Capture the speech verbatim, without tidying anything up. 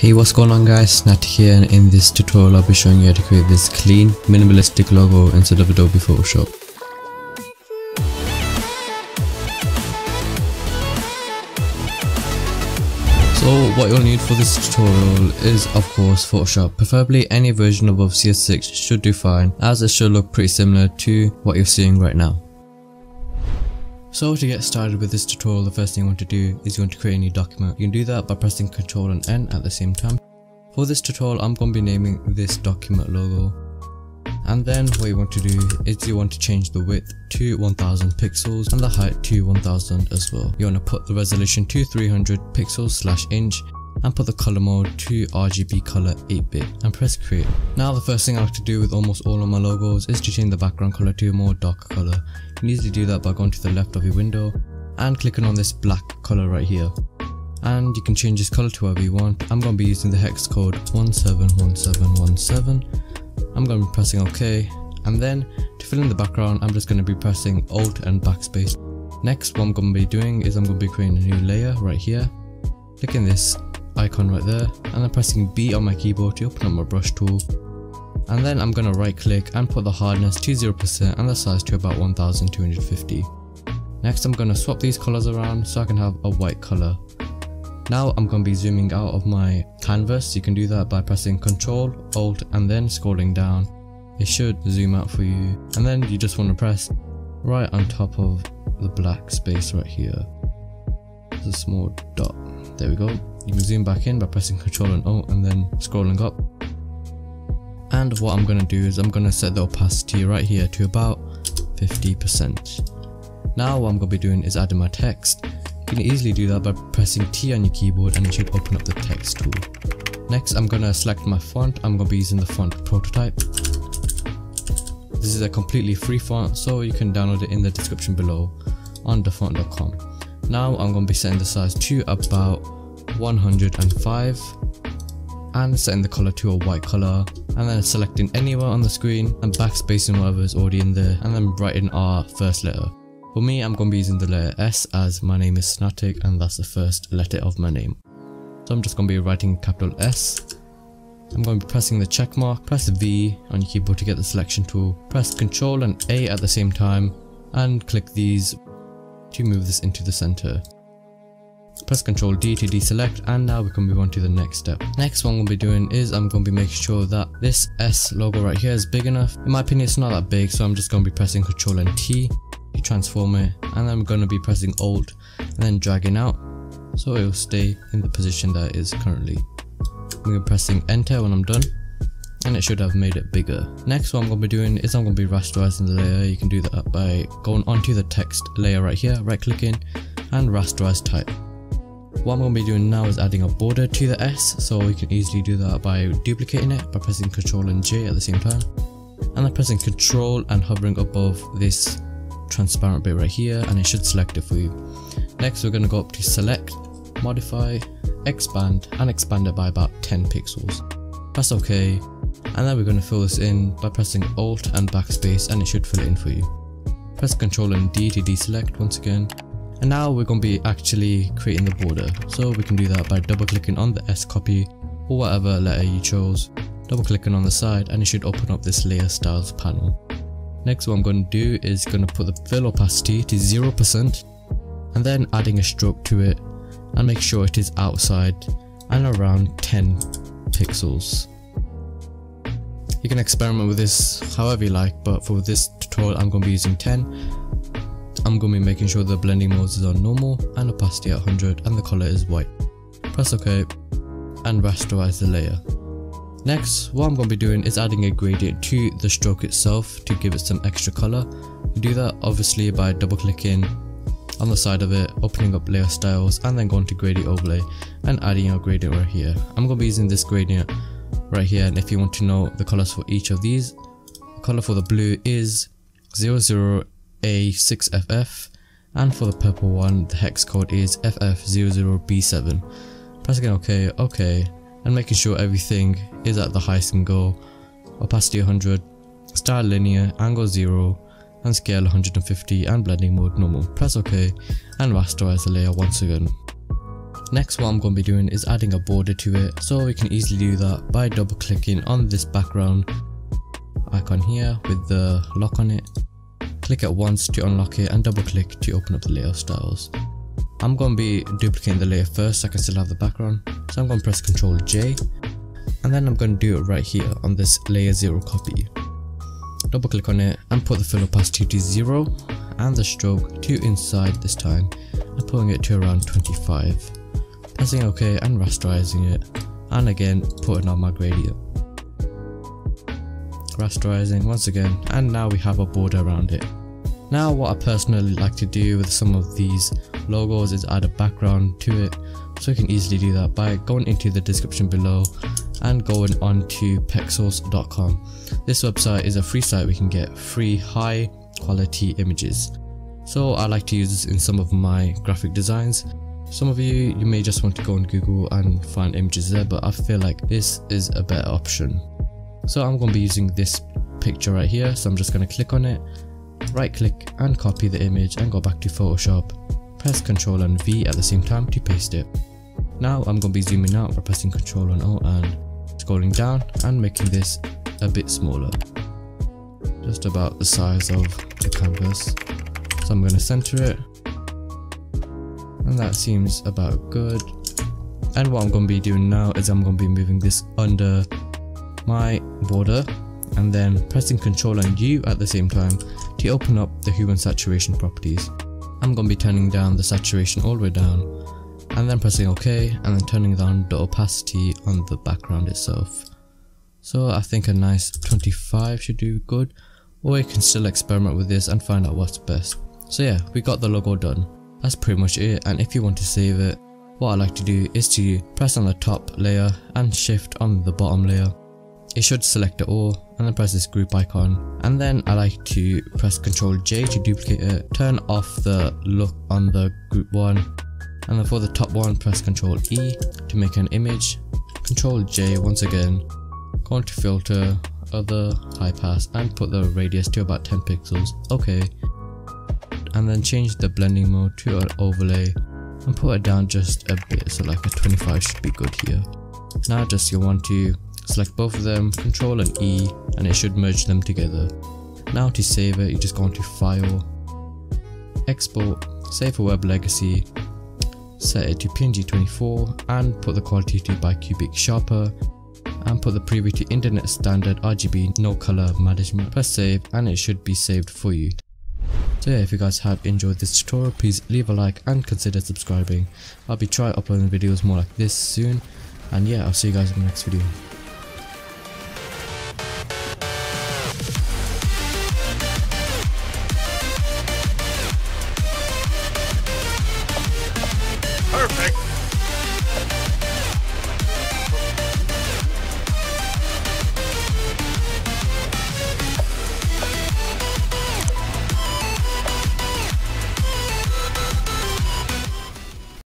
Hey, what's going on guys, Synatiq here, and in this tutorial I'll be showing you how to create this clean, minimalistic logo instead of Adobe Photoshop. So what you'll need for this tutorial is of course Photoshop. Preferably any version above C S six should do fine, as it should look pretty similar to what you're seeing right now. So to get started with this tutorial, the first thing you want to do is you want to create a new document. You can do that by pressing Ctrl and N at the same time. For this tutorial I'm going to be naming this document logo. And then what you want to do is you want to change the width to one thousand pixels and the height to one thousand as well. You want to put the resolution to three hundred pixels slash inch and put the color mode to R G B color eight bit and press create. Now the first thing I like to do with almost all of my logos is to change the background color to a more darker color. You can easily do that by going to the left of your window and clicking on this black color right here. And you can change this color to whatever you want. I'm going to be using the hex code one seven one seven one seven. I'm going to be pressing OK, and then to fill in the background I'm just going to be pressing Alt and Backspace. Next, what I'm going to be doing is I'm going to be creating a new layer right here, clicking this icon right there, and then pressing B on my keyboard to open up my brush tool, and then I'm going to right click and put the hardness to zero percent and the size to about one thousand two hundred fifty. Next I'm going to swap these colours around so I can have a white colour. Now I'm going to be zooming out of my canvas. You can do that by pressing Ctrl, Alt and then scrolling down. It should zoom out for you, and then you just want to press right on top of the black space right here. There's a small dot, there we go. You can zoom back in by pressing Ctrl and O and then scrolling up. And what I'm going to do is I'm going to set the opacity right here to about fifty percent. Now what I'm going to be doing is adding my text. You can easily do that by pressing T on your keyboard and it should open up the text tool. Next I'm going to select my font. I'm going to be using the font Prototype. This is a completely free font, so you can download it in the description below on Dafont dot com. Now I'm going to be setting the size to about one hundred five and setting the color to a white color, and then selecting anywhere on the screen and backspacing whatever is already in there, and then writing our first letter. For me, I'm going to be using the letter S, as my name is Synatiq and that's the first letter of my name. So I'm just going to be writing capital S. I'm going to be pressing the check mark, press V on your keyboard to get the selection tool, press Ctrl and A at the same time and click these to move this into the center. Press Ctrl D to deselect, and now we can move on to the next step. Next one I'm going to be doing is I'm going to be making sure that this S logo right here is big enough. In my opinion it's not that big, so I'm just going to be pressing Ctrl and T to transform it, and then I'm going to be pressing Alt and then dragging out so it will stay in the position that it is currently. I'm going to be pressing enter when I'm done and it should have made it bigger. Next what I'm going to be doing is I'm going to be rasterizing the layer. You can do that by going onto the text layer right here, right clicking and rasterize type. What I'm going to be doing now is adding a border to the S, so you can easily do that by duplicating it by pressing Ctrl and J at the same time, and then pressing Ctrl and hovering above this transparent bit right here and it should select it for you. Next we're going to go up to select, modify, expand and expand it by about ten pixels. Press OK, and then we're going to fill this in by pressing Alt and Backspace and it should fill it in for you. Press Ctrl and D to deselect once again. And now we're going to be actually creating the border, so we can do that by double clicking on the S copy or whatever letter you chose, double clicking on the side and it should open up this layer styles panel. Next what I'm going to do is going to put the fill opacity to zero percent and then adding a stroke to it and make sure it is outside and around ten pixels. You can experiment with this however you like, but for this tutorial I'm going to be using ten. I'm going to be making sure the blending modes is on normal and opacity at one hundred and the color is white. Press OK and rasterize the layer. Next what I'm going to be doing is adding a gradient to the stroke itself to give it some extra color. You do that obviously by double clicking on the side of it, opening up layer styles and then going to gradient overlay and adding your gradient right here. I'm going to be using this gradient right here, and if you want to know the colors for each of these, the color for the blue is zero zero A six F F and for the purple one the hex code is F F zero zero B seven. Pressing OK, OK and making sure everything is at the highest and go, opacity one hundred, style linear, angle zero and scale one hundred fifty and blending mode normal. Press OK and rasterize the layer once again. Next, what I'm going to be doing is adding a border to it, so we can easily do that by double clicking on this background icon here with the lock on it. Click it once to unlock it and double click to open up the layer styles. I'm going to be duplicating the layer first so I can still have the background, so I'm going to press control J, and then I'm going to do it right here on this layer zero copy. Double click on it and put the fill opacity to zero and the stroke to inside this time, and putting it to around twenty-five. Pressing OK and rasterizing it, and again putting on my gradient. Rasterizing once again, and now we have a border around it. Now what I personally like to do with some of these logos is add a background to it, so you can easily do that by going into the description below and going on to pexels dot com. This website is a free site where you can get free high quality images. So I like to use this in some of my graphic designs. Some of you, you may just want to go on Google and find images there, but I feel like this is a better option. So I'm going to be using this picture right here, so I'm just going to click on it, right click and copy the image and go back to Photoshop. Press control and V at the same time to paste it. Now I'm going to be zooming out by pressing control and O and scrolling down and making this a bit smaller, just about the size of the canvas. So I'm going to center it, and that seems about good. And what I'm going to be doing now is I'm going to be moving this under my border and then pressing control and U at the same time to open up the hue and saturation properties. I'm going to be turning down the saturation all the way down, and then pressing OK and then turning down the opacity on the background itself. So I think a nice twenty-five should do good, or you can still experiment with this and find out what's best. So yeah, we got the logo done. That's pretty much it, and if you want to save it, what I like to do is to press on the top layer and shift on the bottom layer. It should select it all, and then press this group icon, and then I like to press control J to duplicate it, turn off the look on the group one. And then for the top one, press control E to make an image, control J once again, go into filter, other, high pass, and put the radius to about ten pixels, okay. And then change the blending mode to an overlay and put it down just a bit, so like a twenty-five should be good here. Now just you want to select both of them, control and E, and it should merge them together. Now to save it, you just go into File, Export, Save for Web Legacy, set it to P N G twenty-four and put the quality to bicubic sharper and put the preview to internet standard R G B no color management. Press save and it should be saved for you. So yeah, if you guys have enjoyed this tutorial, please leave a like and consider subscribing. I'll be trying uploading videos more like this soon, and yeah, I'll see you guys in the next video.